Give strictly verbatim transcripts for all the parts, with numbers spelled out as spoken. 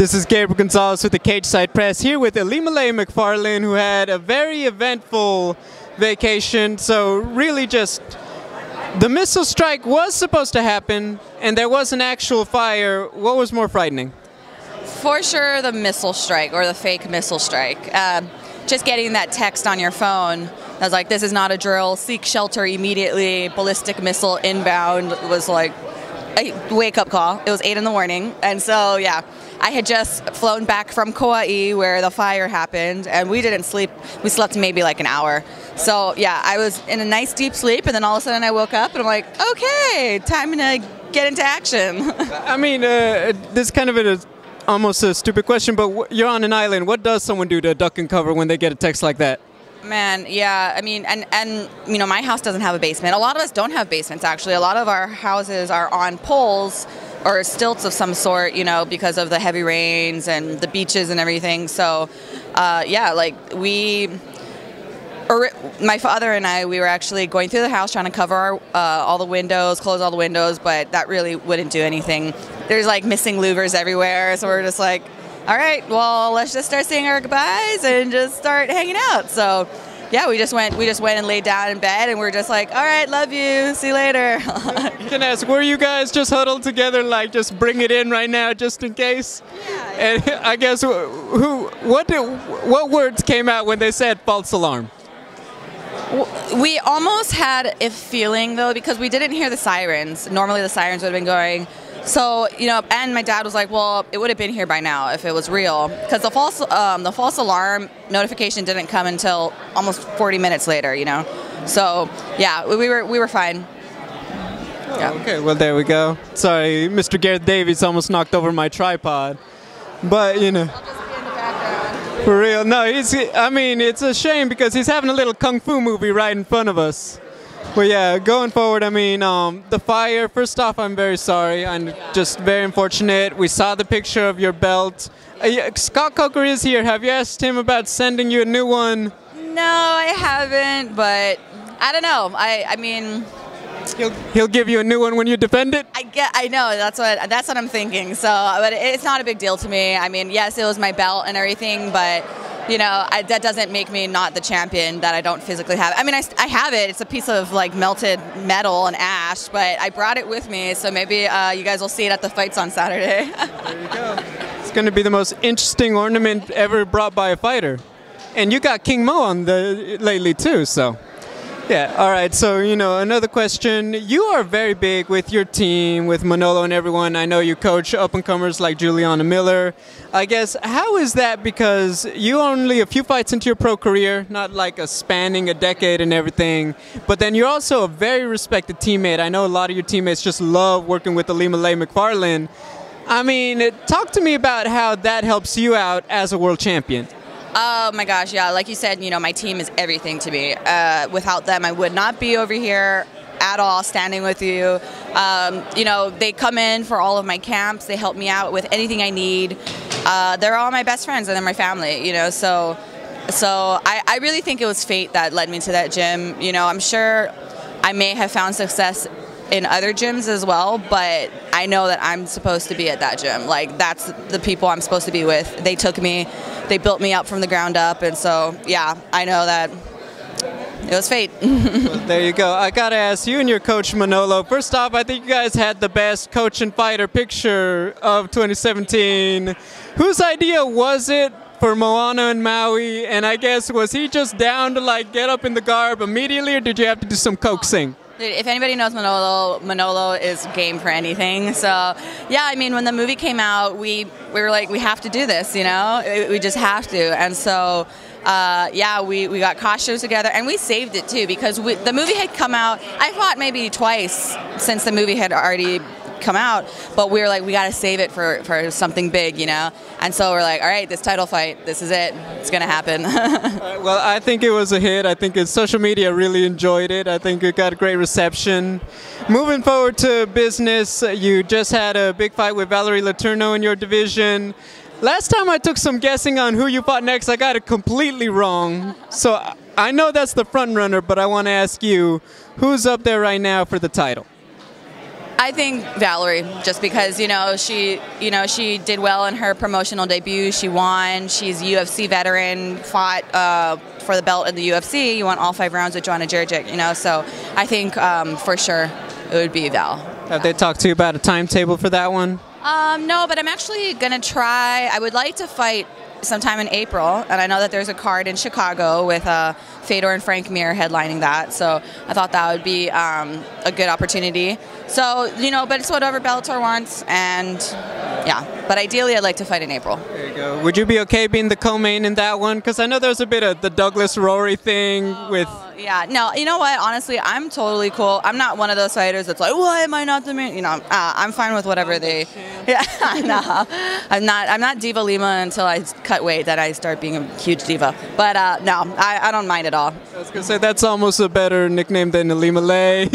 This is Gabriel Gonzalez with the Cage Side Press, here with Ilima-Lei Macfarlane, who had a very eventful vacation. So really just, the missile strike was supposed to happen, and there was an actual fire. What was more frightening? For sure the missile strike, or the fake missile strike. Um, just getting that text on your phone that was like, this is not a drill, seek shelter immediately, ballistic missile inbound, was like a wake-up call. It was eight in the morning, and so yeah, I had just flown back from Kauai where the fire happened, and we didn't sleep. We slept maybe like an hour. So yeah, I was in a nice deep sleep, and then all of a sudden I woke up and I'm like, okay, time to get into action. I mean, uh, this kind of it is almost a stupid question, but you're on an island. What does someone do to duck and cover when they get a text like that? Man, yeah, I mean, and, and, you know, my house doesn't have a basement. A lot of us don't have basements, actually. A lot of our houses are on poles or stilts of some sort, you know, because of the heavy rains and the beaches and everything. So, uh, yeah, like, we, or, my father and I, we were actually going through the house trying to cover our, uh, all the windows, close all the windows, but that really wouldn't do anything. There's, like, missing louvers everywhere, so we're just like, all right, well, let's just start saying our goodbyes and just start hanging out. So, yeah, we just went, we just went and laid down in bed, and we we're just like, all right, love you, see you later. Can I ask, were you guys just huddled together, like just bring it in right now, just in case? Yeah. And I guess who, what, did, what words came out when they said false alarm? We almost had a feeling though, because we didn't hear the sirens. Normally, the sirens would have been going. So, you know, and my dad was like, well, it would have been here by now if it was real. Because the false um, the false alarm notification didn't come until almost forty minutes later, you know. So, yeah, we were, we were fine. Oh, yeah. Okay, well, there we go. Sorry, Mister Garrett Davies almost knocked over my tripod. But, you know. I'll just be in the background. For real. No, he's, I mean, it's a shame because he's having a little kung fu movie right in front of us. Well, yeah, going forward, I mean, um, the fire, first off, I'm very sorry. I'm just very unfortunate. We saw the picture of your belt. Uh, Scott Coker is here. Have you asked him about sending you a new one? No, I haven't, but I don't know. I, I mean... He'll, he'll give you a new one when you defend it? I, get, I know, that's what, that's what I'm thinking. So, but it's not a big deal to me. I mean, yes, it was my belt and everything, but... You know, I, that doesn't make me not the champion that I don't physically have. I mean, I, I have it. It's a piece of, like, melted metal and ash, but I brought it with me, so maybe uh, you guys will see it at the fights on Saturday. There you go. It's going to be the most interesting ornament ever brought by a fighter. And you got King Mo on the lately, too, so. Yeah, all right, so, you know, another question. You are very big with your team, with Manolo and everyone. I know you coach up-and-comers like Juliana Miller. I guess, how is that? Because you only a few fights into your pro career, not like a spanning a decade and everything, but then you're also a very respected teammate. I know a lot of your teammates just love working with Ilima-Lei Macfarlane. I mean, talk to me about how that helps you out as a world champion. Oh my gosh, yeah, like you said, you know, my team is everything to me. Uh, without them, I would not be over here at all, standing with you. Um, you know, they come in for all of my camps, they help me out with anything I need. Uh, they're all my best friends and they're my family, you know, so so I, I really think it was fate that led me to that gym. You know, I'm sure I may have found success in other gyms as well, but I know that I'm supposed to be at that gym. Like, that's the people I'm supposed to be with. They took me, they built me up from the ground up, and so, yeah, I know that it was fate. Well, there you go. I gotta ask you and your coach, Manolo, first off, I think you guys had the best coach and fighter picture of twenty seventeen. Whose idea was it for Moana and Maui, and I guess, was he just down to, like, get up in the garb immediately, or did you have to do some coaxing? If anybody knows Manolo, Manolo is game for anything. So, yeah, I mean, when the movie came out, we, we were like, we have to do this, you know? We just have to. And so, uh, yeah, we, we got costumes together. And we saved it, too, because we, the movie had come out. I fought maybe twice since the movie had already come out. But we were like, we got to save it for, for something big, you know? And so we're like, all right, this title fight, this is it. It's going to happen. Right, well, I think it was a hit. I think social media really enjoyed it. I think it got a great reception. Moving forward to business, you just had a big fight with Valerie Letourneau in your division. Last time I took some guessing on who you fought next, I got it completely wrong. So I know that's the front runner, but I want to ask you, who's up there right now for the title? I think Valerie, just because, you know, she, you know, she did well in her promotional debut. She won. She's a U F C veteran, fought uh, for the belt in the U F C. You won all five rounds with Joanna Jędrzejczyk, you know, so I think um, for sure it would be Val. Have yeah. they talked to you about a timetable for that one? Um, no, but I'm actually going to try. I would like to fight sometime in April, and I know that there's a card in Chicago with uh, Fedor and Frank Mir headlining that, so I thought that would be um, a good opportunity. So, you know, but it's whatever Bellator wants, and yeah, but ideally I'd like to fight in April. There you go. Would you be okay being the co-main in that one? Because I know there's a bit of the Douglas Rory thing oh, with... Yeah, no, you know what, honestly, I'm totally cool. I'm not one of those fighters that's like, why am I not the main? You know, uh, I'm fine with whatever they... Yeah, no, I'm not, I'm not Diva Lima until I cut weight, that I start being a huge diva. But uh, no, I, I don't mind at all. I was going to say, that's almost a better nickname than Ilima-Lei.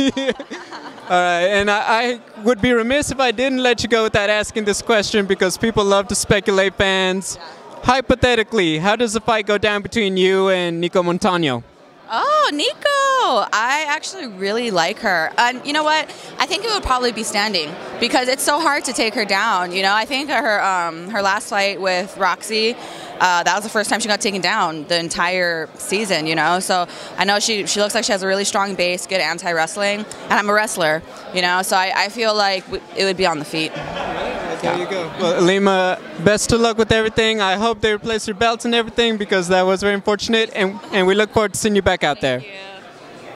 All right, and I, I would be remiss if I didn't let you go without asking this question, because people love to speculate, fans. Yeah. Hypothetically, how does the fight go down between you and Nicco Montaño? Oh, Nicco! I actually really like her. And you know what? I think it would probably be standing, because it's so hard to take her down. You know, I think her um, her last fight with Roxy, uh, that was the first time she got taken down the entire season, you know? So I know she, she looks like she has a really strong base, good anti-wrestling, and I'm a wrestler, you know? So I, I feel like it would be on the feet. There you go. Well, Lima, best of luck with everything. I hope they replace your belts and everything, because that was very unfortunate, and, and we look forward to seeing you back out there. Thank you.